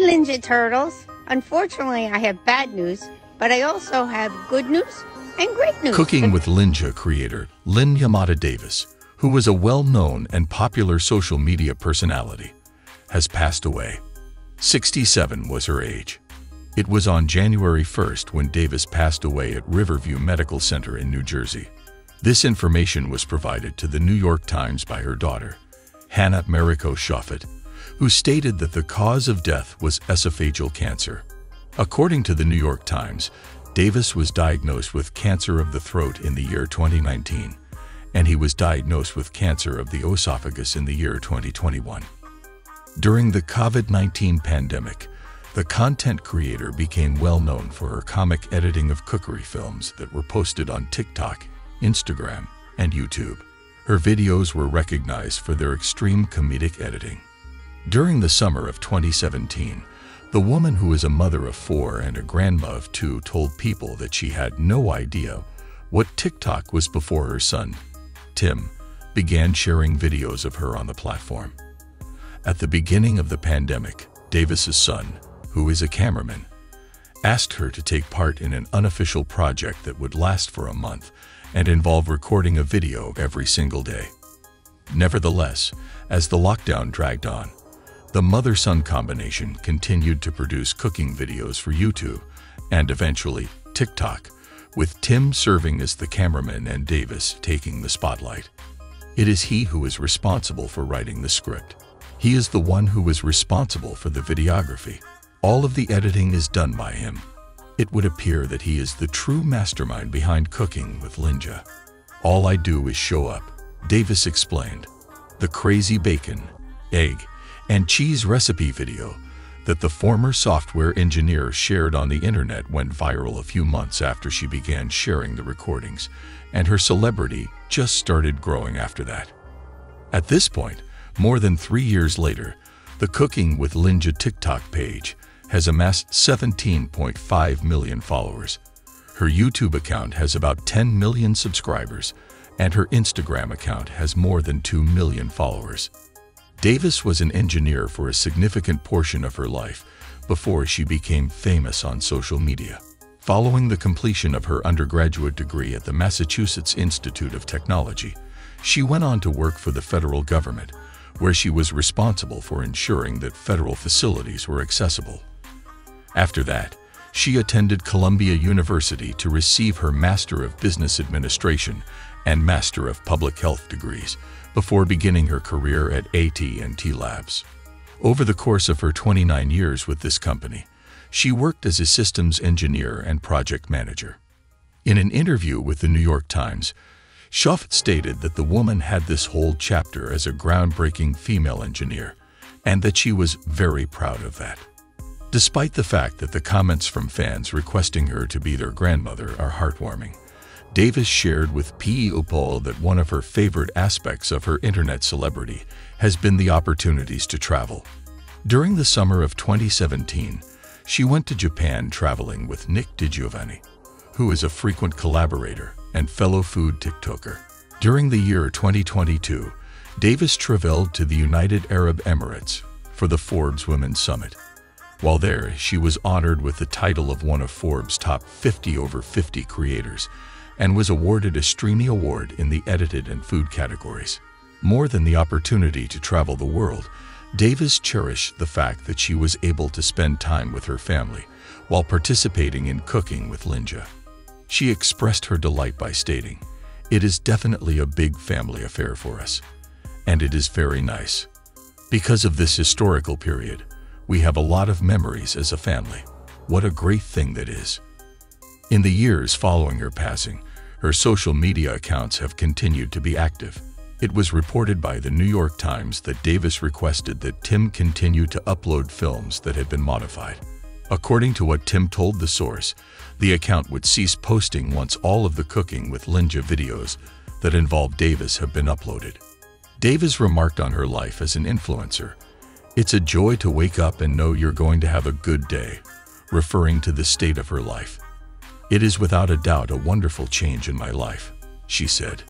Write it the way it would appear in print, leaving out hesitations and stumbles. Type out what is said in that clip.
Ninja Turtles, unfortunately I have bad news, but I also have good news and great news. Cooking with Lynja creator Lynn Yamada Davis, who was a well-known and popular social media personality, has passed away. 67 was her age. It was on January 1st when Davis passed away at Riverview Medical Center in New Jersey. This information was provided to the New York Times by her daughter, Hannah Mariko Shofet, who stated that the cause of death was esophageal cancer. According to the New York Times, Davis was diagnosed with cancer of the throat in the year 2019, and he was diagnosed with cancer of the esophagus in the year 2021. During the COVID-19 pandemic, the content creator became well known for her comic editing of cookery films that were posted on TikTok, Instagram, and YouTube. Her videos were recognized for their extreme comedic editing. During the summer of 2017, the woman, who is a mother of 4 and a grandma of 2, told people that she had no idea what TikTok was before her son, Tim, began sharing videos of her on the platform. At the beginning of the pandemic, Davis's son, who is a cameraman, asked her to take part in an unofficial project that would last for a month and involve recording a video every single day. Nevertheless, as the lockdown dragged on, the mother-son combination continued to produce cooking videos for YouTube and eventually TikTok, with Tim serving as the cameraman and Davis taking the spotlight. It is he who is responsible for writing the script. He is the one who is responsible for the videography. All of the editing is done by him. It would appear that he is the true mastermind behind Cooking with Lynja. "All I do is show up," Davis explained. The crazy bacon, egg, and cheese recipe video that the former software engineer shared on the internet went viral a few months after she began sharing the recordings, and her celebrity just started growing after that. At this point, more than 3 years later, the Cooking with Lynja TikTok page has amassed 17.5 million followers. Her YouTube account has about 10 million subscribers, and her Instagram account has more than 2 million followers. Davis was an engineer for a significant portion of her life before she became famous on social media. Following the completion of her undergraduate degree at the Massachusetts Institute of Technology, she went on to work for the federal government, where she was responsible for ensuring that federal facilities were accessible. After that, she attended Columbia University to receive her Master of Business Administration and Master of Public Health degrees before beginning her career at AT&T Labs. Over the course of her 29 years with this company, she worked as a systems engineer and project manager. In an interview with the New York Times, Shofet stated that the woman had this whole chapter as a groundbreaking female engineer and that she was very proud of that. Despite the fact that the comments from fans requesting her to be their grandmother are heartwarming, Davis shared with people that one of her favorite aspects of her internet celebrity has been the opportunities to travel. During the summer of 2017, she went to Japan traveling with Nick DiGiovanni, who is a frequent collaborator and fellow food TikToker. During the year 2022, Davis traveled to the United Arab Emirates for the Forbes Women's Summit. While there, she was honored with the title of one of Forbes' top 50 over 50 creators, and was awarded a Streamy Award in the edited and food categories. More than the opportunity to travel the world, Davis cherished the fact that she was able to spend time with her family while participating in Cooking with Lynja. She expressed her delight by stating, "It is definitely a big family affair for us, and it is very nice. Because of this historical period, we have a lot of memories as a family. What a great thing that is." In the years following her passing, her social media accounts have continued to be active. It was reported by the New York Times that Davis requested that Tim continue to upload films that had been modified. According to what Tim told the source, the account would cease posting once all of the Cooking with Lynja videos that involved Davis have been uploaded. Davis remarked on her life as an influencer, "It's a joy to wake up and know you're going to have a good day," referring to the state of her life. "It is without a doubt a wonderful change in my life," she said.